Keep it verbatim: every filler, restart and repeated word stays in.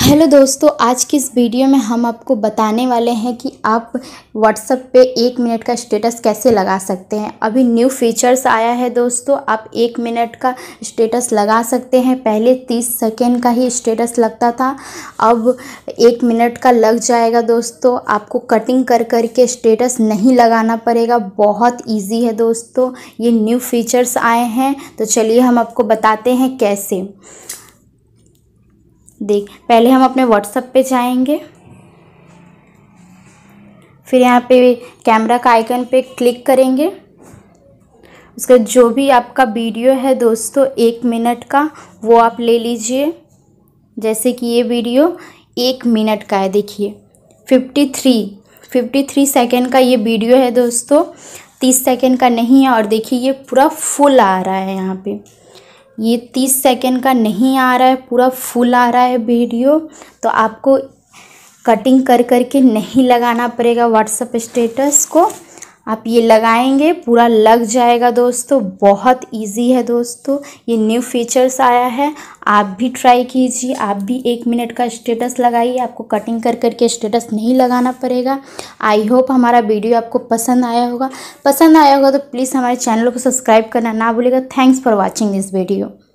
Hello दोस्तों, आज की इस वीडियो में हम आपको बताने वाले हैं कि आप WhatsApp पे एक मिनट का स्टेटस कैसे लगा सकते हैं। अभी न्यू फीचर्स आया है दोस्तों, आप एक मिनट का स्टेटस लगा सकते हैं। पहले तीस सेकेंड का ही स्टेटस लगता था, अब एक मिनट का लग जाएगा दोस्तों। आपको कटिंग कर कर के स्टेटस नहीं लगाना पड़ेगा, बहुत ईजी है दोस्तों। ये न्यू फीचर्स आए हैं तो चलिए हम आपको बताते हैं कैसे। देख, पहले हम अपने WhatsApp पे जाएंगे, फिर यहाँ पे कैमरा का आइकन पे क्लिक करेंगे। उसका जो भी आपका वीडियो है दोस्तों एक मिनट का, वो आप ले लीजिए। जैसे कि ये वीडियो एक मिनट का है, देखिए तिरेपन तिरेपन सेकेंड का ये वीडियो है दोस्तों, तीस सेकेंड का नहीं है। और देखिए ये पूरा फुल आ रहा है, यहाँ पे ये तीस सेकेंड का नहीं आ रहा है, पूरा फुल आ रहा है वीडियो। तो आपको कटिंग कर कर के नहीं लगाना पड़ेगा WhatsApp स्टेटस को। आप ये लगाएंगे, पूरा लग जाएगा दोस्तों, बहुत इजी है दोस्तों। ये न्यू फीचर्स आया है, आप भी ट्राई कीजिए। आप भी एक मिनट का स्टेटस लगाइए, आपको कटिंग कर कर के स्टेटस नहीं लगाना पड़ेगा। आई होप हमारा वीडियो आपको पसंद आया होगा। पसंद आया होगा तो प्लीज़ हमारे चैनल को सब्सक्राइब करना ना भूलिएगा। Thanks for watching this video.